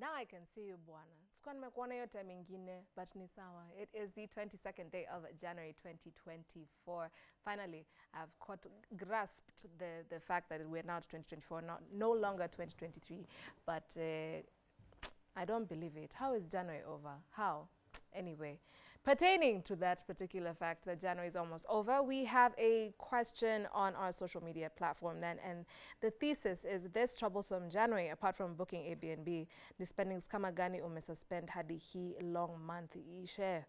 Now I can see you, Bwana. Sikuwa nimekuona hiyo time ingine, but ni sawa. It is the 22nd day of January 2024. Finally, I've grasped the fact that we're now 2024, no longer 2023. But I don't believe it. How is January over? How? Anyway, pertaining to that particular fact that January is almost over, we have a question on our social media platform then, and the thesis is this troublesome January, apart from booking Airbnb, the spendings kama gani umesuspend hadi hii long month ishe.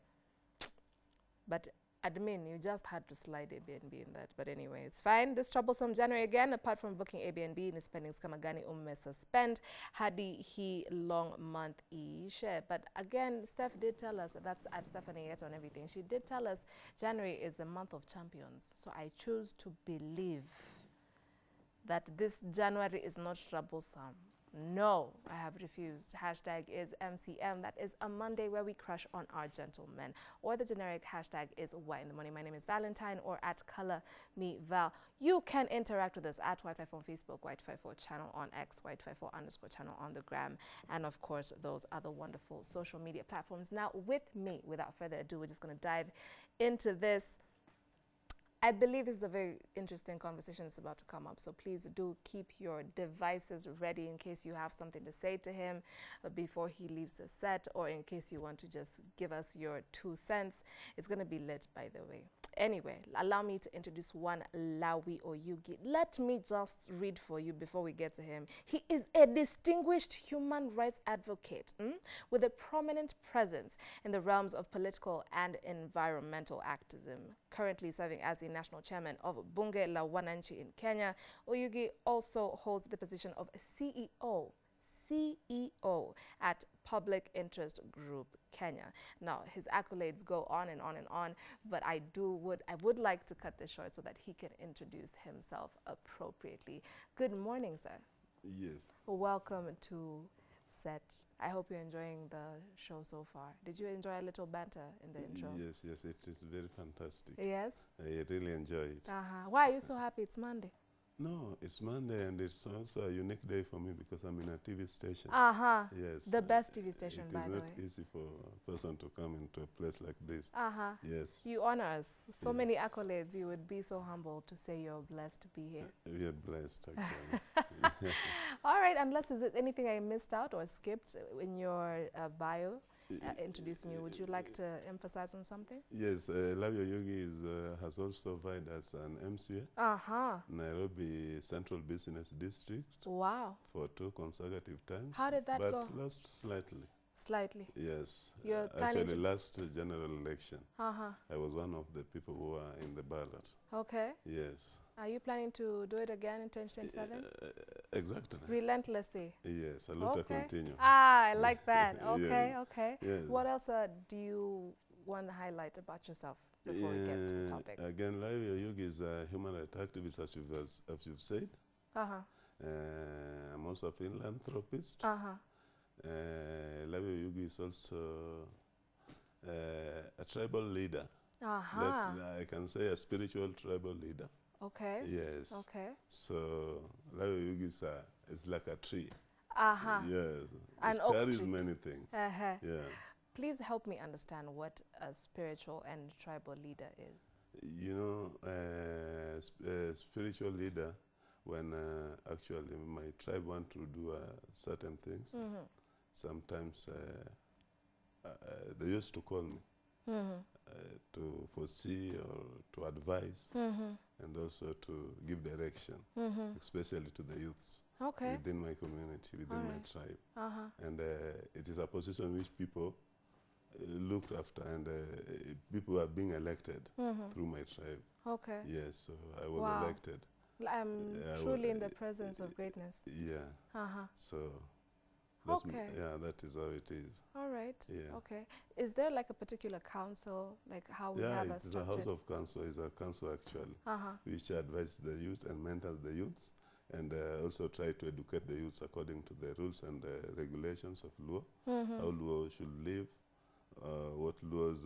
But admin, you just had to slide Airbnb in that. But anyway, it's fine. This troublesome January again, apart from booking Airbnb, ni spendings kama gani umesuspend hadi hii long month ishe. But again, Steph did tell us, that's at Stephanie Yet on everything. She did tell us January is the month of champions. So I choose to believe that this January is not troublesome. No, I have refused. Hashtag is MCM. That is a Monday where we crush on our gentlemen. Or the generic hashtag is Why in the Morning. My name is Valentine, or at Color Me Val. You can interact with us at Y254 on Facebook, Y254 channel on X, Y254 underscore channel on the gram, and of course those other wonderful social media platforms. Now with me, without further ado, we're just going to dive into this. I believe this is a very interesting conversation that's about to come up, so please do keep your devices ready in case you have something to say to him before he leaves the set, or in case you want to just give us your 2 cents. It's going to be lit, by the way. Anyway, allow me to introduce one Luwi Oyugi. Let me just read for you before we get to him. He is a distinguished human rights advocate with a prominent presence in the realms of political and environmental activism. Currently serving as the national chairman of Bunge La Wananchi in Kenya, Oyugi also holds the position of CEO at Public Interest Group Kenya. Now, his accolades go on and on and on, but I would like to cut this short so that he can introduce himself appropriately. Good morning, sir. Yes. Welcome to set. I hope you're enjoying the show so far. Did you enjoy a little banter in the intro? Yes, yes, it is very fantastic. Yes? I really enjoy it. Why are you so happy it's Monday? No, it's Monday, and it's also a unique day for me because I'm in a TV station. Yes. The best TV station, by the way. It is not easy for a person to come into a place like this. Yes. You honor us. So many accolades. You would be so humble to say you're blessed to be here. We are blessed, actually. All right. Unless is it anything I missed out or skipped in your bio? Introducing you, would you like to emphasize on something? Yes, Luwi Oyugi has also served as an MCA, Nairobi Central Business District. Wow! For 2 consecutive times. How did that go? But lost slightly. Slightly. Yes. Actually, last general election, I was one of the people who were in the ballot. Okay. Yes. Are you planning to do it again in 2027? Exactly. Relentlessly. Yes, I look to continue. I like that. Okay, yeah. Okay. Yes. What else do you want to highlight about yourself before we get to the topic? Again, Luwi Oyugi is a human rights activist, as you've said. I'm also a philanthropist. Luwi Oyugi is also a tribal leader. I can say a spiritual tribal leader. Okay. Yes. Okay. So Luwi Oyugi is like a tree. Yes. An oak tree. It carries many things. Yeah. Please help me understand what a spiritual and tribal leader is. You know, spiritual leader, when actually my tribe want to do certain things, sometimes they used to call me. To foresee or to advise, and also to give direction, especially to the youths within my community, within my tribe. And it is a position which people looked after, and people are being elected through my tribe. Okay. Yes, so I was elected. I'm truly in the presence of greatness. Yeah. So. Okay. Yeah, that is how it is. All right. Yeah. Okay. Is there like a particular council, like how we have a structure? Yeah, it's a house of council. It's a council actually, which advises the youth and mentors the youths, and also try to educate the youths according to the rules and regulations of Luo, how Luo should live, what Luo's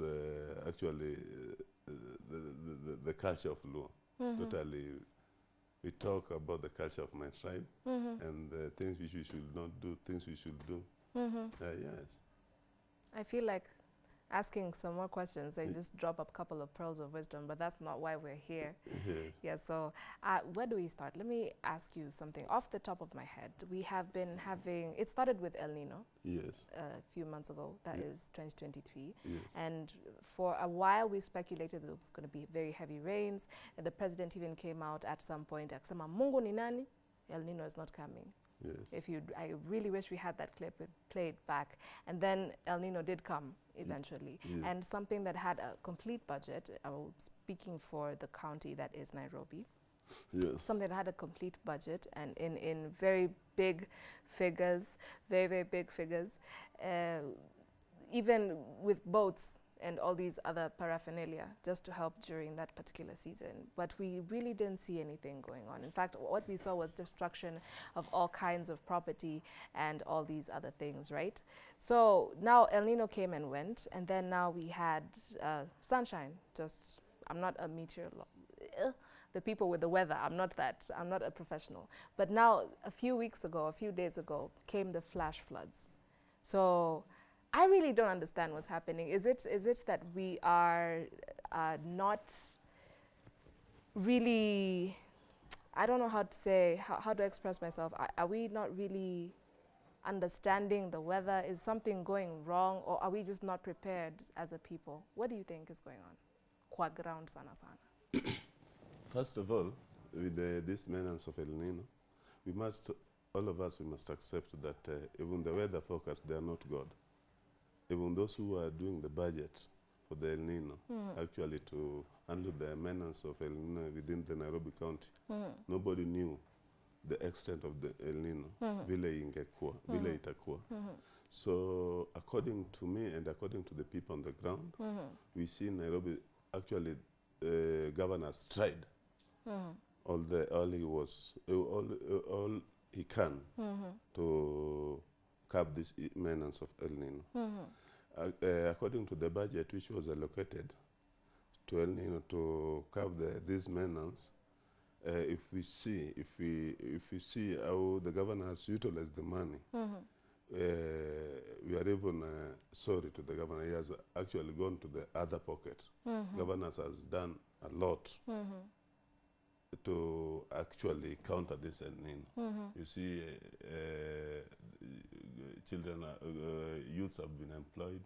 actually the culture of Luo. Totally. We talk about the culture of my tribe and the things which we should not do, things we should do, Yes. I feel like asking some more questions. I just drop a couple of pearls of wisdom, but that's not why we're here. Yes. Yeah, so where do we start? Let me ask you something off the top of my head. We have been having, it started with El Nino. Yes. A few months ago, that is 2023. Yes. And for a while we speculated that it was going to be very heavy rains. And the president even came out at some point, akisema Mungu ni nani? El Nino is not coming. Yes. If you, I really wish we had that clip played back. And then El Nino did come eventually. Yes. And something that had a complete budget, speaking for the county that is Nairobi, yes, something that had a complete budget and in very big figures, very, very big figures, even with boats and all these other paraphernalia just to help during that particular season. But we really didn't see anything going on. In fact, what we saw was destruction of all kinds of property and all these other things, right? So now El Nino came and went, and then now we had sunshine. Just, I'm not a meteorologist. The people with the weather, I'm not that. I'm not a professional. But now, a few days ago, came the flash floods. So I really don't understand what's happening. Is it that we are not really, I don't know how to say, how to express myself. Are we not really understanding the weather? Is something going wrong, or are we just not prepared as a people? What do you think is going on? Kwa ground sana sana. First of all, with this menace of El Nino, we must, all of us, we must accept that even the weather forecast, they are not God. Even those who are doing the budget for the El Nino, actually to handle the menace of El Nino within the Nairobi county, nobody knew the extent of the El Nino, vile itakuwa. So according to me and according to the people on the ground, we see Nairobi actually governor tried all he can to curb this menace of El Nino. According to the budget which was allocated to El Nino to curb this menace, if we see how the governor has utilized the money, we are even sorry to the governor. He has actually gone to the other pocket. Governors has done a lot to actually counter this El Nino. You see, children, youths have been employed,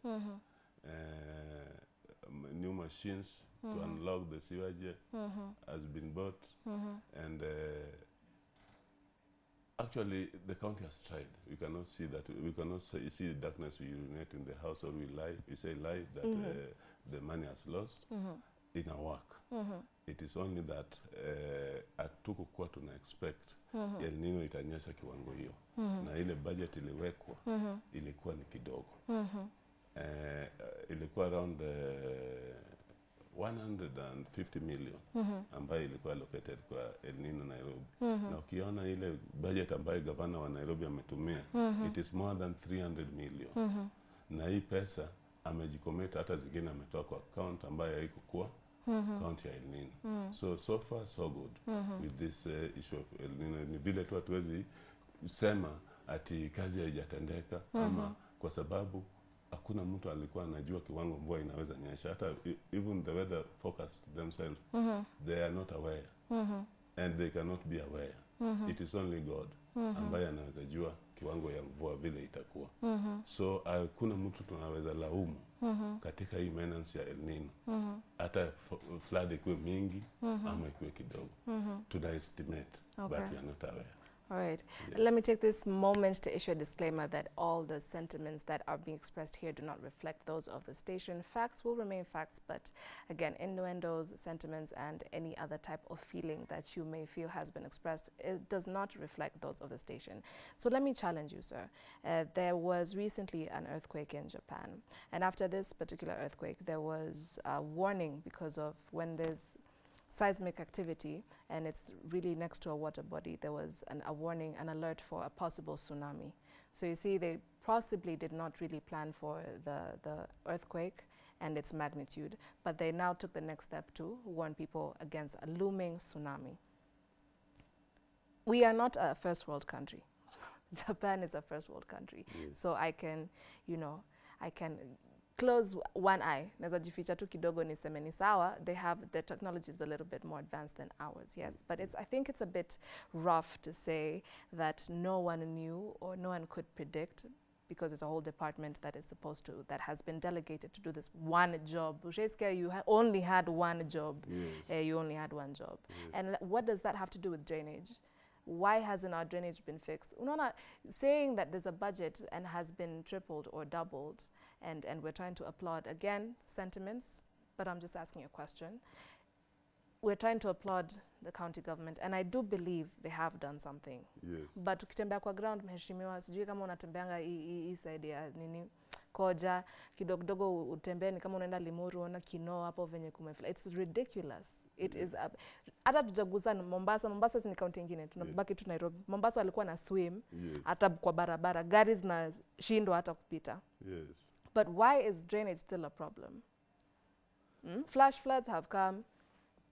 new machines to unlock the sewage has been bought, and actually the county has tried. We cannot see that. We cannot see darkness. We urinate in the house, or we lie. We say lies that the money has lost in our work. It is only that atukukuwa tuna-expect El Nino itanyesha kiwango hiyo. Na ile budget iliwekwa, ilikuwa ni kidogo. Ilikuwa around 150 million ambayo ilikuwa allocated kwa El Nino Nairobi. Na ukiona ile budget ambayo gavana wa Nairobi ametumia, it is more than 300 million. Na hii pesa amejikometa, hata zingine ametoa kwa account ambayo haikukuwa county El Nino. So far so good with this issue of El Nino. Ni vile tu hatuwezi kusema ati kazi haijatendeka ama kwa sababu hakuna mtu alikuwa anajua kiwango mvua inaweza nyesha. Hata even the weather forecast themselves, they are not aware and they cannot be aware. It is only God ambaye anaweza jua kiwango ya mvua vile itakuwa. So hakuna mtu tunaweza laumu katika hii menace ya El Nino. Hata flood ikuwe mingi ama ikuwe kidogo. Tuna estimate, but we are not aware. All right. Yes. Let me take this moment to issue a disclaimer that all the sentiments that are being expressed here do not reflect those of the station. Facts will remain facts, but again, innuendos, sentiments, and any other type of feeling that you may feel has been expressed, it does not reflect those of the station. So let me challenge you, sir. There was recently an earthquake in Japan, and after this particular earthquake, there was a warning because of when there's seismic activity and it's really next to a water body, there was a warning, an alert for a possible tsunami. So you see, they possibly did not really plan for the earthquake and its magnitude, but they now took the next step to warn people against a looming tsunami. We are not a first world country. Japan is a first world country. Yes. So I can, you know, I can close one eye. Naeza jificha tu kidogo niseme ni sawa. They have, their technology is a little bit more advanced than ours, yes. But it's, I think it's a bit rough to say that no one knew or no one could predict, because it's a whole department that is supposed to, that has been delegated to do this one job. Usheske, you only had one job. Yes. You only had one job. Yes. And what does that have to do with drainage? Why hasn't our drainage been fixed? Unaona, saying that there's a budget and has been tripled or doubled, and we're trying to applaud, again, sentiments, but I'm just asking a question. We're trying to applaud the county government, and I do believe they have done something. Yes. But ukitembea kwa ground, mheshimiwa, sijui kama unatembeanga hii side ya nini, Koja, kidogo kidogo utembee ni kama unaenda Limuru, ona Kino hapo venye kumefla. It's ridiculous. It is up. Hata tujaguza Mombasa, Mombasa ni county ingine, tunabaki tu Nairobi. Mombasa walikuwa na swim, hata kwa barabara, gari zinashindwa hata kupita. Yes. But why is drainage still a problem? Hmm? Flash floods have come.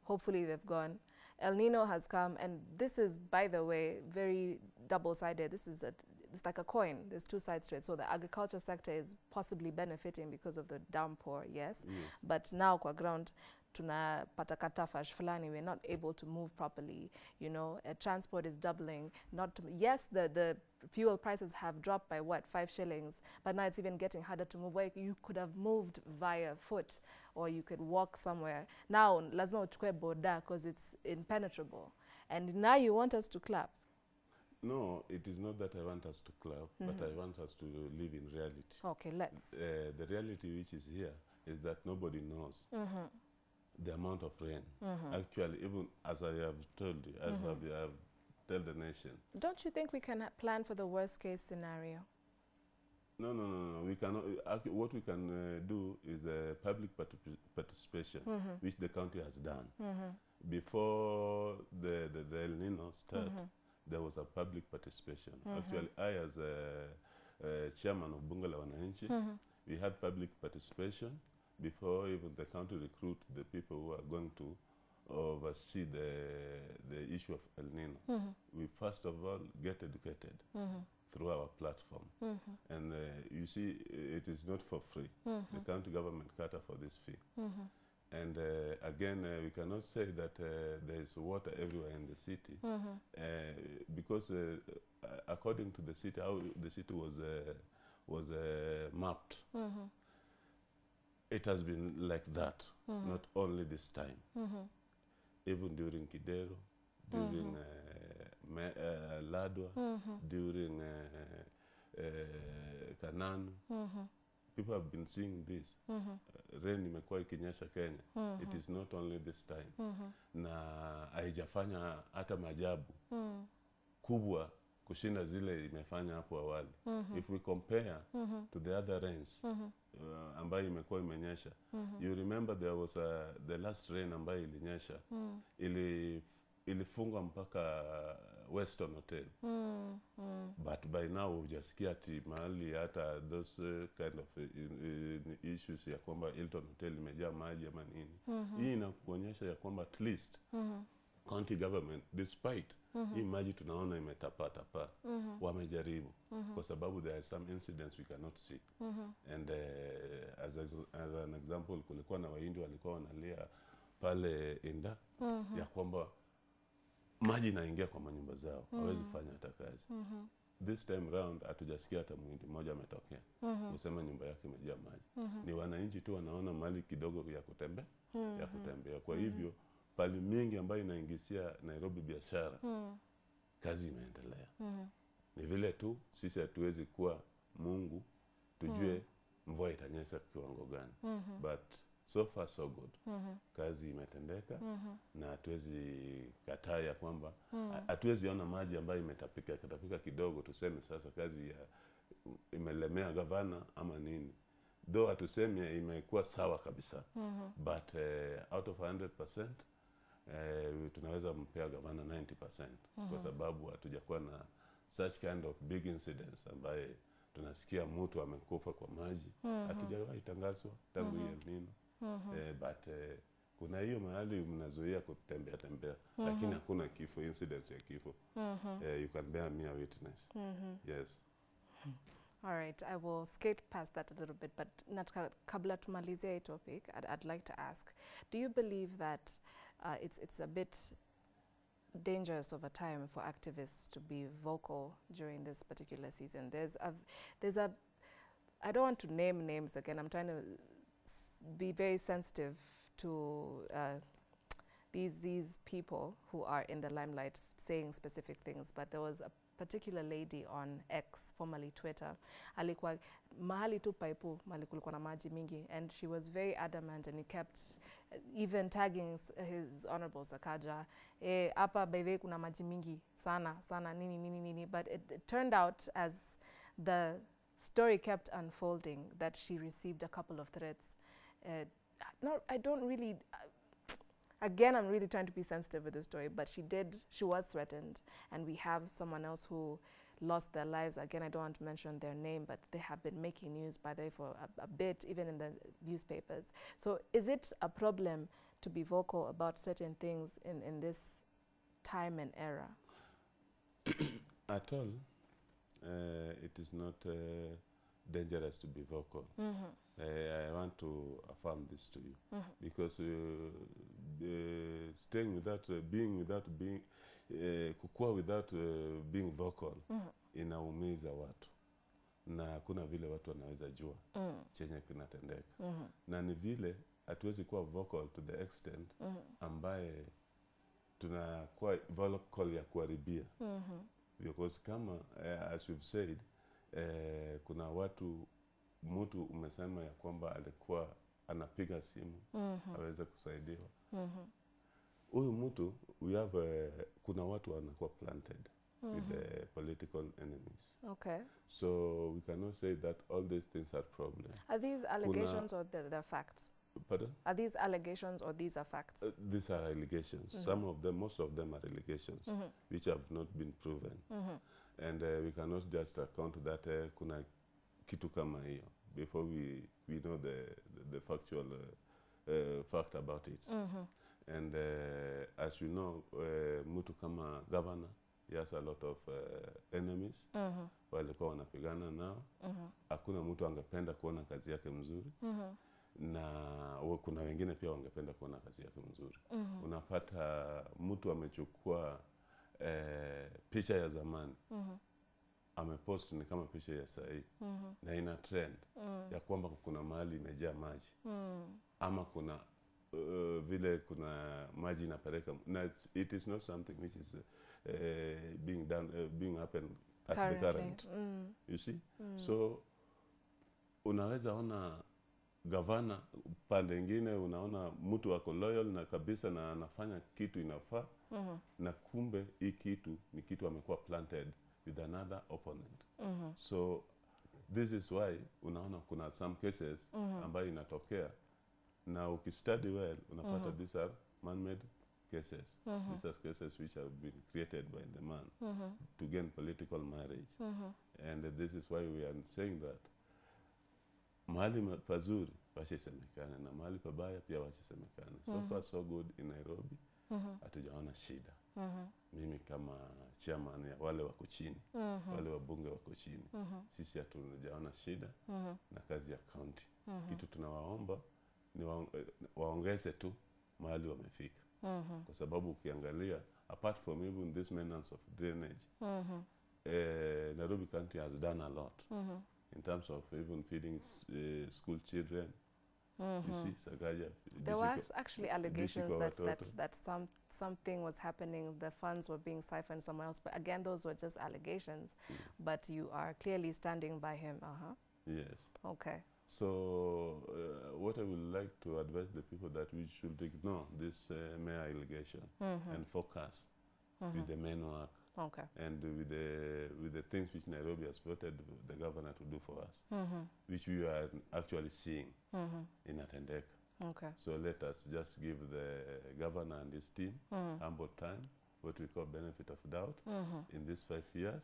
Hopefully they've gone. El Nino has come, and this is, by the way, very double-sided. This is a, it's like a coin. There's two sides to it. So the agriculture sector is possibly benefiting because of the downpour, yes. Yes. But now, kwa ground, tuna patakatafash fulani, we're not able to move properly. You know, transport is doubling. Not to, yes, the fuel prices have dropped by what, 5 shillings, but now it's even getting harder to move. Where you could have moved via foot, or you could walk somewhere. Now, lazima uchukue boda, because it's impenetrable. And now you want us to clap. No, it is not that I want us to clap, but I want us to live in reality. Okay, let's. The reality which is here is that nobody knows the amount of rain. Actually, even as I have told you, as I have told the nation. Don't you think we can plan for the worst case scenario? No, no, no, no. We cannot. What we can do is public participation, which the country has done. Before the El Nino started, there was a public participation. Actually, I, as a chairman of Bunge La Wananchi, we had public participation before even the country recruit the people who are going to oversee the issue of El Nino. We first of all get educated through our platform. And you see, it is not for free. The county government cater for this fee. And again, we cannot say that there is water everywhere in the city, because according to the city, how the city was mapped, it has been like that, not only this time. Even during Kidero, during Ladwa, during Kananu, people have been seeing this. Rain imekuwa ikinyesha Kenya. It is not only this time. Na haijafanya hata maajabu kubwa kushinda zile imefanya hapo awali. If we compare to the other rains ambayo imekuwa imenyesha, you remember there was the last rain ambayo ilinyesha, ilifungwa mpaka Western Hotel. But by now hujasikia ati mahali hata those kind of issues ya kwamba Hilton Hotel imejaa maji ama nini. Hii inakuonyesha ya kwamba at least county government, despite hii maji tunaona imetapatapa, wamejaribu, kwa sababu there are some incidents we cannot see. And as an example, kulikuwa na Wahindi walikuwa wanalia pale Inda ya kwamba maji inaingia kwa manyumba zao, hawezi fanya hata kazi. This time round hatujasikia hata mwindi mmoja ametokea kusema nyumba yake imejaa maji. Ni wananchi tu wanaona mali kidogo ya kutembea, kwa hivyo pali mingi ambayo inaingizia Nairobi biashara, kazi inaendelea. Ni vile tu sisi hatuwezi kuwa Mungu tujue mvua itanyesha kiwango gani. But so far so good. Kazi imetendeka, na hatuwezi kataa ya kwamba hatuwezi ona maji ambayo imetapika kidogo tuseme sasa kazi ya imelemea gavana ama nini. Though hatuseme imekuwa sawa kabisa, but out of 100% tunaweza mpea gavana 90%, kwa sababu hatujakuwa na such kind of big incidents ambaye tunasikia mtu amekufa kwa maji. Hatujawahi tangazwa tangu El Nino. But Kuna hiyo mahali mnazuia kutembea tembea, lakini hakuna kifo, incidents ya kifo. You can bear me a witness. Yes. All right, I will skate past that a little bit, but Natka kabla tumalizia topic, I'd like to ask, do you believe that it's a bit dangerous over time for activists to be vocal during this particular season? There's a I don't want to name names again. I'm trying to be very sensitive to these people who are in the limelight saying specific things, but there was a particular lady on X, formerly Twitter, alikuwa mahali tu paipu, mahali kulikuwa na maji mingi, and she was very adamant, and he kept even tagging his honorable Sakaja, hapa baiwe kuna maji mingi, sana, sana, nini, nini, nini, but it turned out as the story kept unfolding that she received a couple of threats. No, I don't really, again, I'm really trying to be sensitive with the story, but she was threatened, and we have someone else who lost their lives. Again, I don't want to mention their name, but they have been making news, by the way, for a bit, even in the newspapers. So is it a problem to be vocal about certain things in this time and era? At all, it is not dangerous to be vocal. I want to affirm this to you, because staying without kukua without being vocal inaumiza watu, na kuna vile watu wanaweza jua chenye kinatendeka, na ni vile hatuwezi kuwa vocal to the extent ambaye tunakuwa vocal ya kuharibia, because kama as we've said, kuna watu, mtu umesema ya kwamba alikuwa anapiga simu aweze kusaidiwa. Huyu mtu, we have kuna watu wanakuwa planted with the political enemies. Okay. So we cannot say that all these things are problems. Are these allegations or they're facts? Pardon? Are these allegations or these are facts? These are allegations. Some of them, most of them are allegations, which have not been proven. And we cannot just account that kuna kitu kama hiyo before we know the factual fact about it. And as you know, mtu kama governor, he has a lot of enemies. Walikuwa wanapigana nao. Hakuna mtu angependa kuona kazi yake mzuri. Na kuna wengine pia wangependa kuona kazi yake mzuri. Unapata mtu amechukua picha ya zamani. Amepost ni kama picha ya sahi, na ina trend ya kwamba kuna mahali imejaa maji, ama kuna vile kuna maji inapeleka, na it is not something which is being done being happened at the current. You see, so unaweza ona gavana, pande ingine unaona mtu wako loyal na kabisa na anafanya kitu inafaa, na kumbe hii kitu ni kitu amekuwa planted with another opponent. So this is why unaona kuna some cases ambayo inatokea, na ukistudy well unapata these are man-made cases. These are cases which have been created by the man to gain political marriage. And this is why we are saying that mahali pazuri wachisemekane na mahali pabaya pia wachisemekane. So far so good in Nairobi. Hatujaona shida. Mimi kama chairman ya wale wako chini, wale wabunge wako chini, sisi hatujaona shida na kazi ya county. Kitu tunawaomba ni waongeze tu mahali wamefika, kwa sababu ukiangalia, apart from even this maintenance of drainage, Nairobi County has done a lot in terms of even feeding school children. You see, Sakaja, there were actually allegations that something was happening, the funds were being siphoned somewhere else, but again, those were just allegations, but you are clearly standing by him. Yes. Okay. So what I would like to advise the people that we should ignore this mere allegation and focus with the main work. Okay. And with the things which Nairobi has voted the governor to do for us, which we are actually seeing in Atendeka. Okay. So let us just give the governor and his team ample time, what we call benefit of doubt, in these 5 years,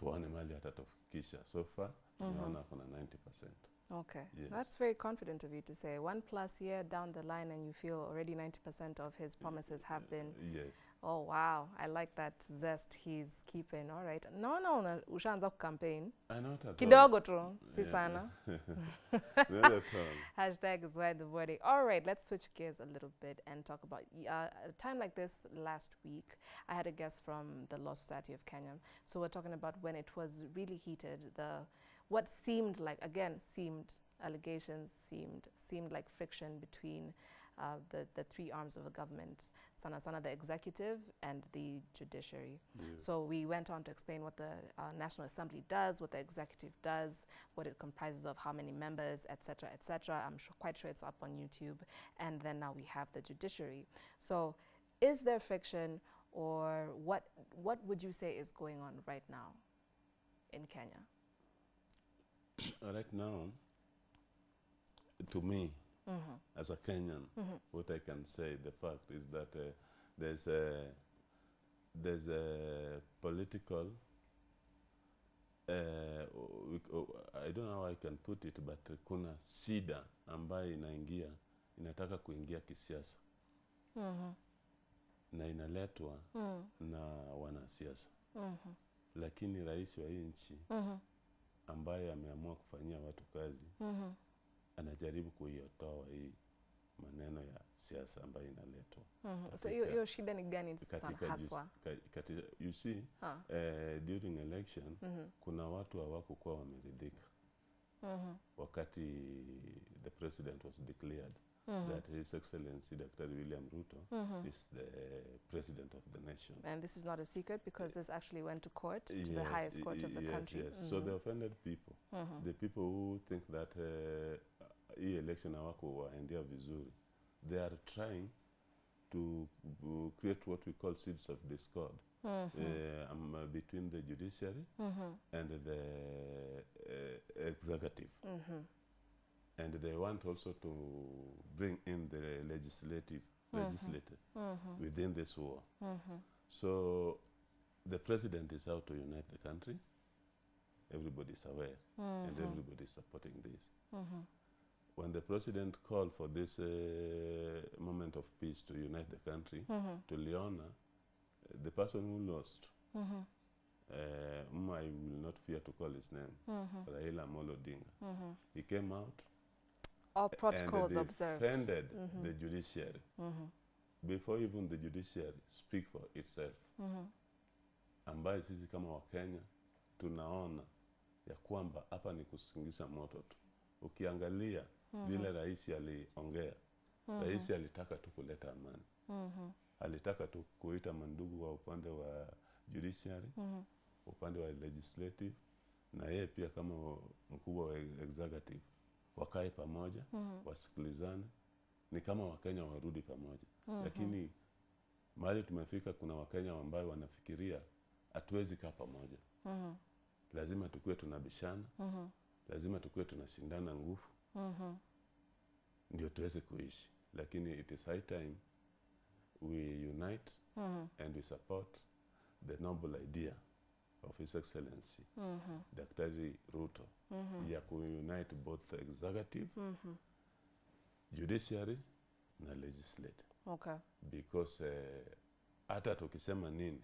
tuone mali hata tofikisha. So far, tunaona kuna 90%. Okay, yes. That's very confident of you to say. 1+ year down the line and you feel already 90% of his promises have been. Yes. Oh, wow. I like that zest he's keeping. All right. No, no, ushaanza campaign. Not at all. Kidogo tu, si sana. Not at all. Hashtag is why the body. All right, let's switch gears a little bit and talk about, a time like this last week, I had a guest from the Law Society of Kenya. So we're talking about when it was really heated, what seemed like, again, allegations seemed like friction between the three arms of the government, sana sana the executive and the judiciary. Yeah. So we went on to explain what the National Assembly does, what the executive does, what it comprises of, how many members, etc., etc. I'm quite sure it's up on YouTube. And then now we have the judiciary. So is there friction, or what would you say is going on right now in Kenya? Right now, to me, as a Kenyan, what I can say, the fact is that there's a political, I don't know how I can put it, but kuna shida ambayo inataka kuingia kisiasa. Na inaletwa na wanasiasa. Lakini rais wa nchi ambaye ameamua kufanyia watu kazi, anajaribu kuiotoa hii maneno ya siasa ambayo inaletwa. So hiyo shida ni gani sana haswa? You see, during election, kuna watu hawakuwa wameridhika. Wakati the president was declared that His Excellency Dr. William Ruto is the president of the nation. And this is not a secret, because this actually went to court, to the highest court of the country. Yes. So the offended people, the people who think that election awako waendea vizuri, they are trying to create what we call seeds of discord between the judiciary and the executive. And they want also to bring in the legislator within this war. So the president is out to unite the country. Everybody is aware, and everybody is supporting this. When the president called for this moment of peace to unite the country, to Leona, the person who lost, I will not fear to call his name, Raila Molodinga, he came out. All protocols and defended the judiciary before even the judiciary speak for itself. Ambaye sisi kama wa Kenya tunaona ya kwamba hapa ni kusingisha moto tu. Ukiangalia vile rais aliongea, rais alitaka tu kuleta amani, alitaka tu kuita mandugu wa upande wa judiciary, upande wa legislative, na yeye pia kama mkubwa wa executive, wakae pamoja, wasikilizane, ni kama Wakenya warudi pamoja. Lakini mahali tumefika, kuna Wakenya ambao wanafikiria hatuwezi kaa pamoja. Lazima tukue tunabishana, lazima tukue tunashindana nguvu, ndio tuweze kuishi. Lakini it is high time we unite and we support the noble idea of His Excellency, Daktari Ruto, ya kuunite both executive, judiciary, na legislative. Okay. Because hata tukisema nini,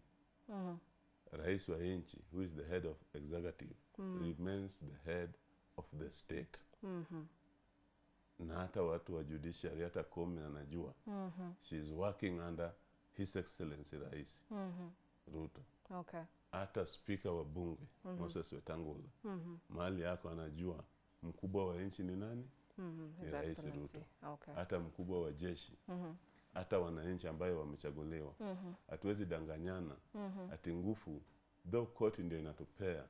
rais wa nchi, who is the head of executive, remains the head of the state. Na hata watu wa judiciary, hata komi anajua, she is working under His Excellency Rais Ruto. Okay. Hata speaker wa bunge, Moses Wetangula, mahali yako anajua mkubwa wa nchi ni nani? Ni Rais Ruto. Okay. Hata mkubwa wa jeshi, hata wananchi ambayo wamechaguliwa, hatuwezi danganyana, ati nguvu, though court ndio inatupea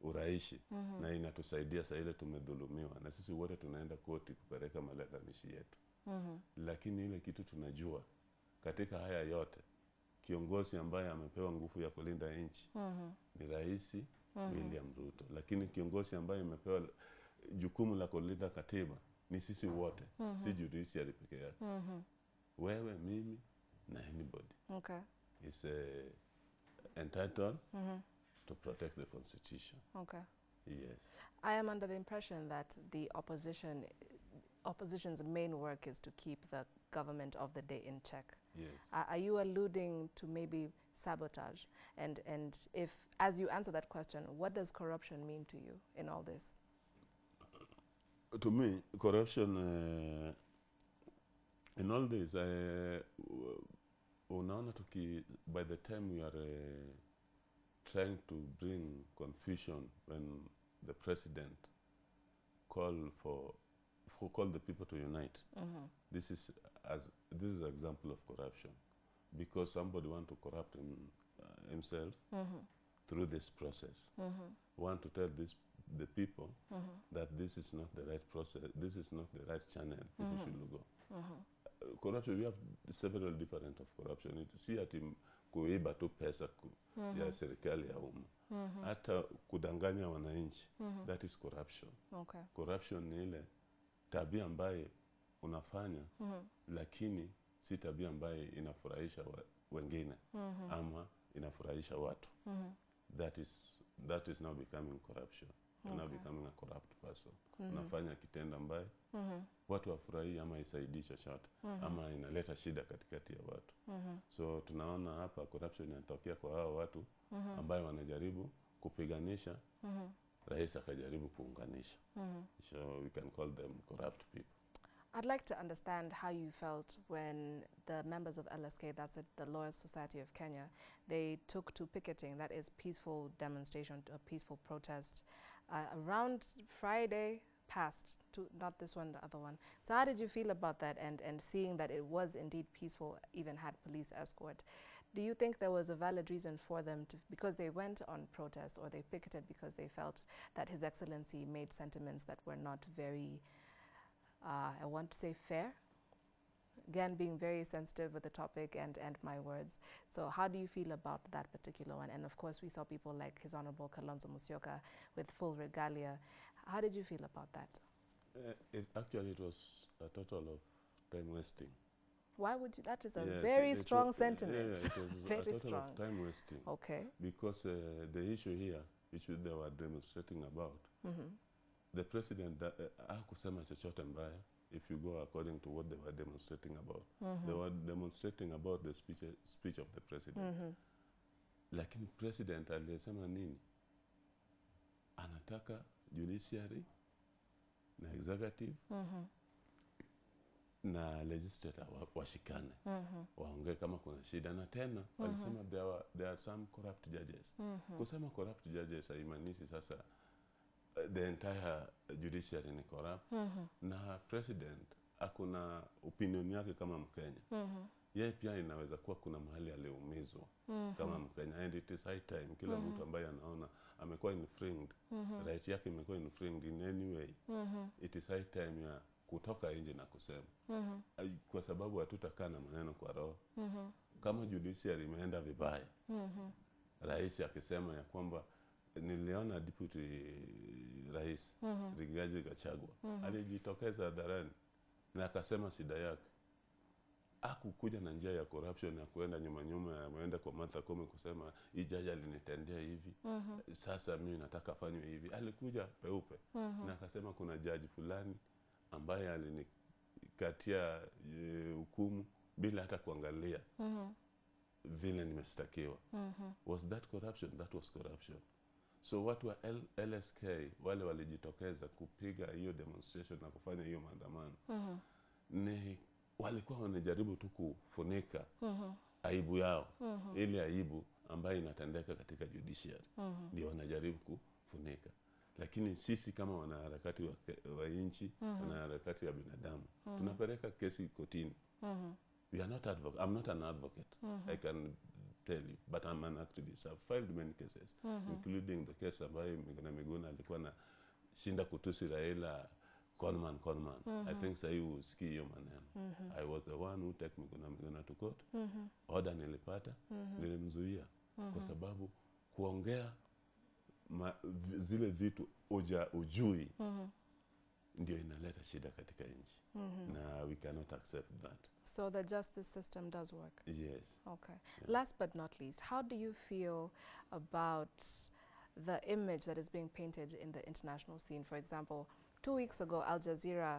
uraishi, na inatusaidia saa ile tumedhulumiwa, na sisi wote tunaenda koti kupeleka malalamishi yetu. Lakini ile kitu tunajua, katika haya yote, kiongozi ambaye amepewa nguvu ya kulinda nchi ni Rais William Ruto. Lakini kiongozi ambaye amepewa jukumu la kulinda katiba ni sisi wote, si judiciary peke yake. Wewe, mimi, na anybody. Okay. Is entitled to protect the constitution. Okay. Yes. I am under the impression that the opposition's main work is to keep the government of the day in check. Yes. Are you alluding to maybe sabotage? And if, as you answer that question, what does corruption mean to you in all this? To me, corruption in all this, by the time we are trying to bring confusion when the president called the people to unite. Mm-hmm. This is an example of corruption, because somebody want to corrupt himself mm-hmm. through this process. Mm-hmm. Want to tell the people mm-hmm. that this is not the right process. This is not the right channel. Mm-hmm. People should go. Mm-hmm. Corruption, we have several different of corruption. Si ati kuiba tu pesa ya serikali ya umma. Hata kudanganya wananchi. That is corruption. Okay. Corruption ni ile tabia ambaye unafanya, lakini si tabia ambaye inafurahisha wengine, ama inafurahisha watu. That is now becoming corruption. Okay. Now becoming a corrupt person. Unafanya kitendo ambaye watu wafurahi ama isaidii chochote ama inaleta shida katikati ya watu. So tunaona hapa corruption inatokea kwa hao watu ambaye wanajaribu kupiganisha, rais akajaribu kuunganisha. So we can call them corrupt people. I'd like to understand how you felt when the members of LSK, that's it, the Law Society of Kenya, they took to picketing, that is peaceful demonstration, a peaceful protest, around Friday past, not this one, the other one. So how did you feel about that, and seeing that it was indeed peaceful, even had police escort? Do you think there was a valid reason for them to, because they went on protest or they picketed because they felt that His Excellency made sentiments that were not very... I want to say fair, again being very sensitive with the topic and my words. So how do you feel about that particular one? And of course we saw people like His Honorable Kalonzo Musyoka with full regalia. How did you feel about that? It was a total of time wasting. Why would you? That is a very strong sentiment. It was very a total strong. Of time wasting. Okay. Because the issue here, which they were demonstrating about, the president hakusema chochote mbaya, if you go according to what they were demonstrating about. They were demonstrating about the speech of the president. Lakini president alisema nini? Anataka judiciary na executive na legislator washikane. Waongee kama kuna shida, na tena alisema there are some corrupt judges. Kusema corrupt judges haimaanishi sasa the entire judiciary ni corrupt. Na president akuna opinion yake kama Mkenya. Yeye pia inaweza kuwa kuna mahali aliumizwa kama Mkenya, and it is high time kila mtu ambaye anaona amekuwa infringed, right yake imekuwa infringed in any way, it is high time ya kutoka nje na kusema, kwa sababu hatutakaa na maneno kwa roho. Kama judiciary imeenda vibaya, rais akisema ya kwamba niliona deputy rais Rigathi Gachagua alijitokeza hadharani na akasema shida yake, hakukuja na njia ya corruption na kuenda nyuma ameenda kwa Martha Koome kusema ijaji alinitendea hivi, sasa mimi nataka fanywe hivi. Alikuja peupe na akasema kuna jaji fulani ambaye alinikatia hukumu bila hata kuangalia vile nimestakiwa. Was that corruption? That was corruption. So watu wa LSK wale walijitokeza kupiga hiyo demonstration na kufanya hiyo maandamano, ni walikuwa wanajaribu tu kufunika aibu yao, ile aibu ambayo inatendeka katika judiciary ndio wanajaribu kufunika. Lakini sisi kama wanaharakati wa nchi, wanaharakati wa binadamu, tunapeleka kesi kotini. We are not advocate. I'm not an advocate. I can tell you, but I'm an activist. I've filed many cases, including the case ambayo Miguna Miguna alikuwa na shinda kutusi Raila conman. I think sahi usikii hiyo maneno. I was the one who took Miguna Miguna to court. Order nilipata, nilimzuia kwa sababu kuongea zile vitu ujui ndio inaleta shida katika nchi. Na we cannot accept that. So the justice system does work? Yes. Okay. Yeah. Last but not least, how do you feel about the image that is being painted in the international scene. For example, 2 weeks ago, Al Jazeera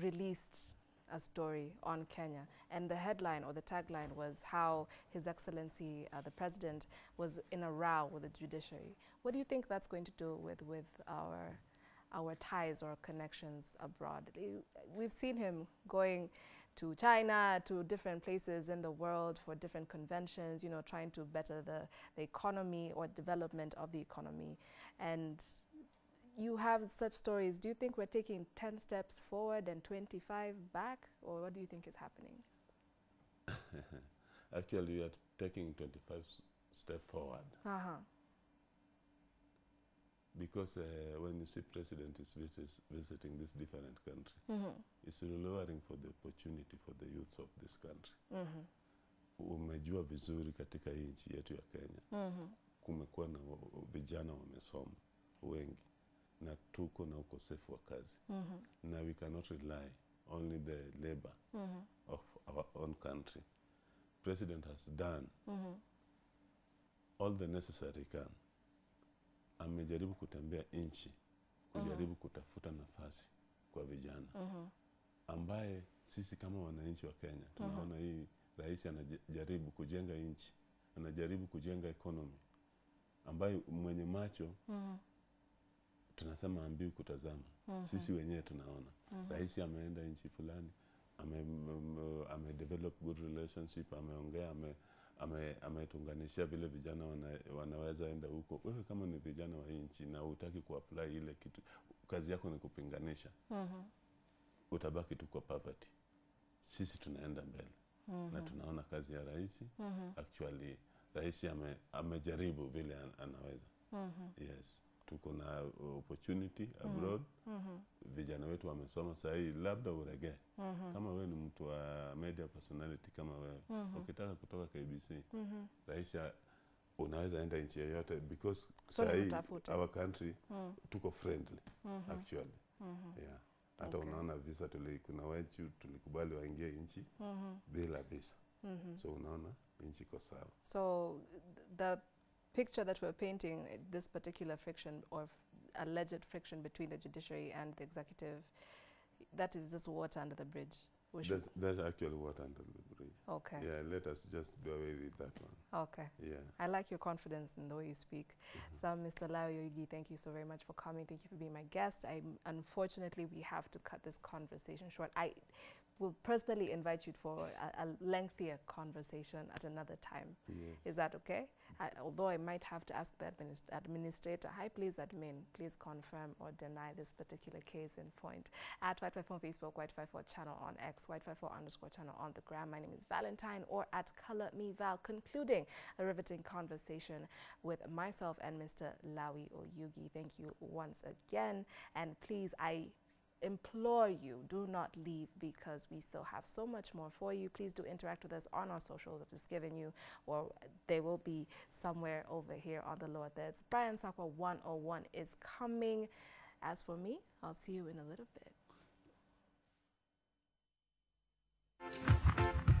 released a story on Kenya, and the headline or the tagline was how His Excellency the President was in a row with the judiciary. What do you think that's going to do with our ties or connections abroad? We've seen him going to China, to different places in the world for different conventions, you know, trying to better the economy or development of the economy. And you have such stories. Do you think we're taking 10 steps forward and 25 back? Or what do you think is happening? Actually, we are taking 25 steps forward. Uh-huh. Because when you see president is visiting this different country, mm-hmm. it's lowering for the opportunity for the youths of this country. Mm-hmm. Umejua vizuri katika nchi yetu ya Kenya. Mm-hmm. Kumekuwa na vijana wamesoma wengi. Na tuko na ukosefu wa kazi. Mm-hmm. Na we cannot rely only the labor mm-hmm. of our own country. President has done mm-hmm. all the necessary can. Amejaribu kutembea inchi, kujaribu mm-hmm. kutafuta nafasi kwa vijana. Mm-hmm. Ambaye sisi kama wananchi wa Kenya, tunaona mm-hmm. hii rais anajaribu kujenga inchi, anajaribu kujenga economy. Ambaye mwenye macho, mm-hmm. tunasema ambiu kutazama. Mm-hmm. Sisi wenyewe tunaona. Mm-hmm. Rais ameenda inchi fulani, ame develop good relationship, ameongea, ametunganisha vile vijana wanaweza enda huko. Wewe kama ni vijana wa nchi na hutaki kuapply ile kitu, kazi yako ni kupinganisha. Mm-hmm. Utabaki tu kwa poverty. Sisi tunaenda mbele. Mm-hmm. Na tunaona kazi ya rais. Mm-hmm. Actually, rais amejaribu vile anaweza. Mm-hmm. Yes. Tuko na opportunity abroad. Mm-hmm. Vijana wetu wamesoma sahi, labda urege. Mm-hmm. Kama wewe ni mtu wa media personality kama wewe, mm-hmm. ukitaka kutoka KBC, mm-hmm. rais unaweza enda nchi yoyote because sahi our country mm-hmm. tuko friendly mm-hmm. actually. Mm-hmm. Yeah. Hata okay. unaona visa tulikubali waingie nchi mm-hmm. bila visa. Mm-hmm. So unaona nchi iko sawa. So the picture that we're painting, this particular friction or alleged friction between the judiciary and the executive, that is just water under the bridge. That's actually water under the bridge. Okay. Yeah, let us just do away with that one. Okay. Yeah. I like your confidence in the way you speak. Mm-hmm. So, Mr. Luwi Oyugi, thank you so very much for coming. Thank you for being my guest. Unfortunately, we have to cut this conversation short. I will personally invite you for a lengthier conversation at another time. Yes. Is that okay? Although I might have to ask the administrator, hi, please admin, please confirm or deny this particular case in point. At Y254 on Facebook, Y254 channel on X, Y254_channel on the gram. My name is Valentine, or at ColorMeVal, concluding a riveting conversation with myself and Mr. Luwi Oyugi. Thank you once again, and please, I implore you, do not leave, because we still have so much more for you. Please do interact with us on our socials I've just given you, or they will be somewhere over here on the lower thirds. Brian Sakwa 101 is coming. As for me, I'll see you in a little bit.